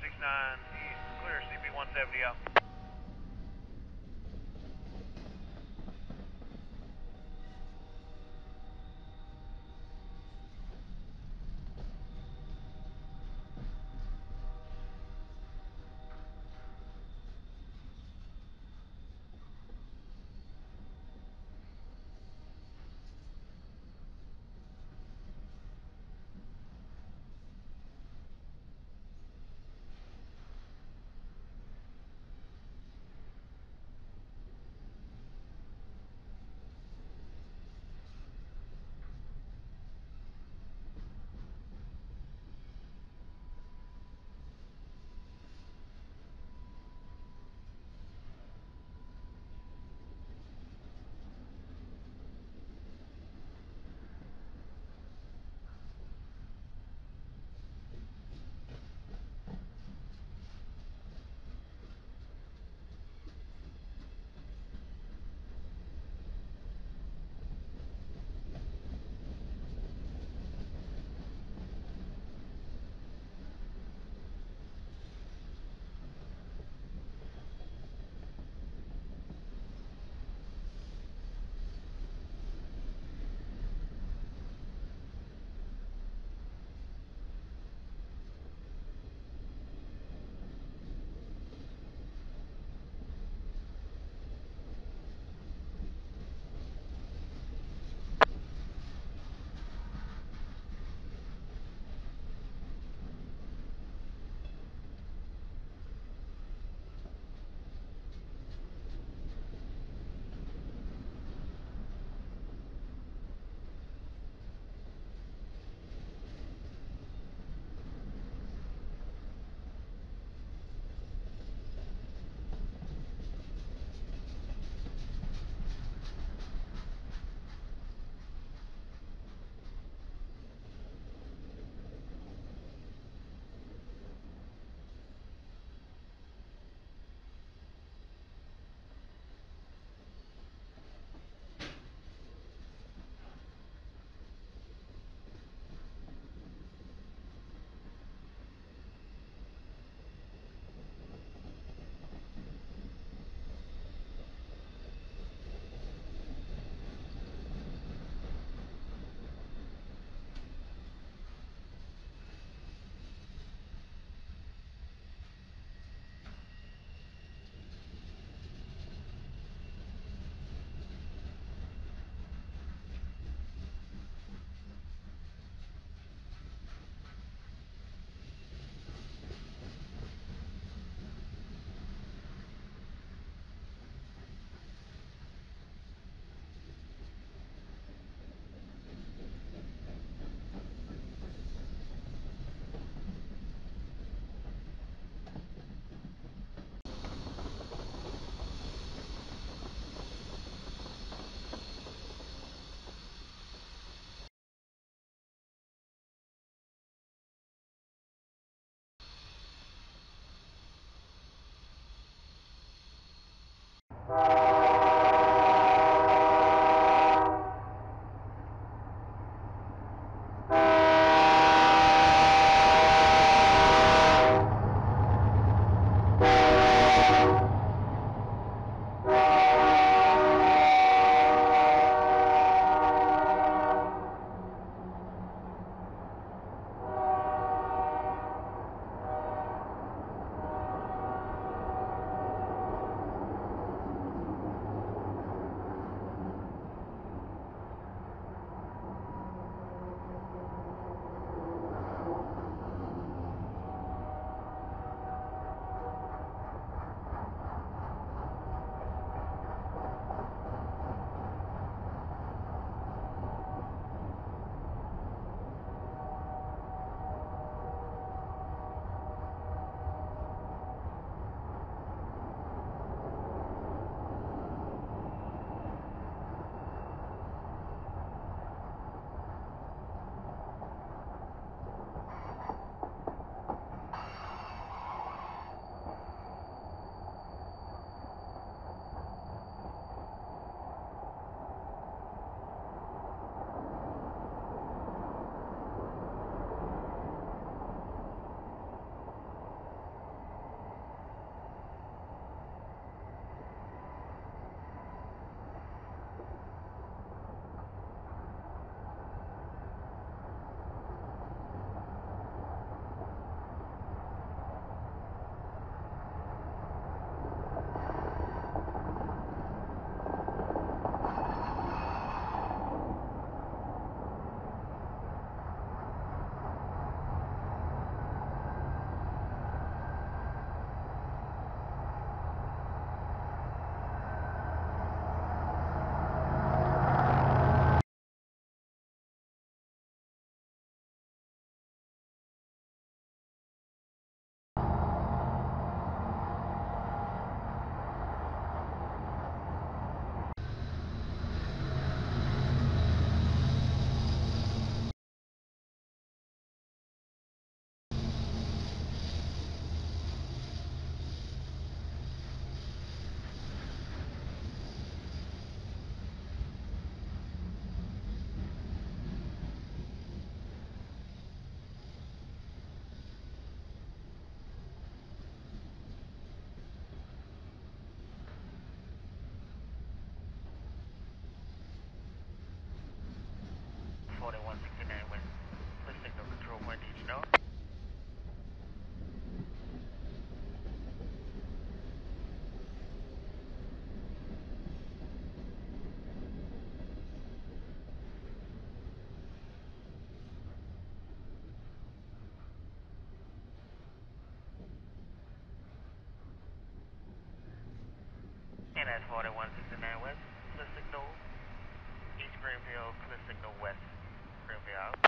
169 east, clear CP 170 out. Florida 169 West, clear signal, East Greenfield, clear signal West Greenfield out.